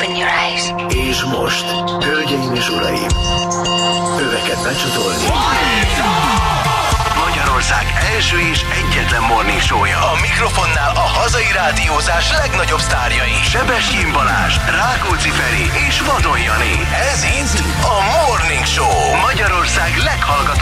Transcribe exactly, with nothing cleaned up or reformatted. Open your eyes. És most, hölgyeim és uraim, öveket becsatolni. Magyarország első és egyetlen morning show-ja. A mikrofonnál a hazai rádiózás legnagyobb sztárjai. Sebestyén Balázs, Rákóczi Feri és Vadon János. Ez itt a Morning Show. Magyarország leghallgatottabb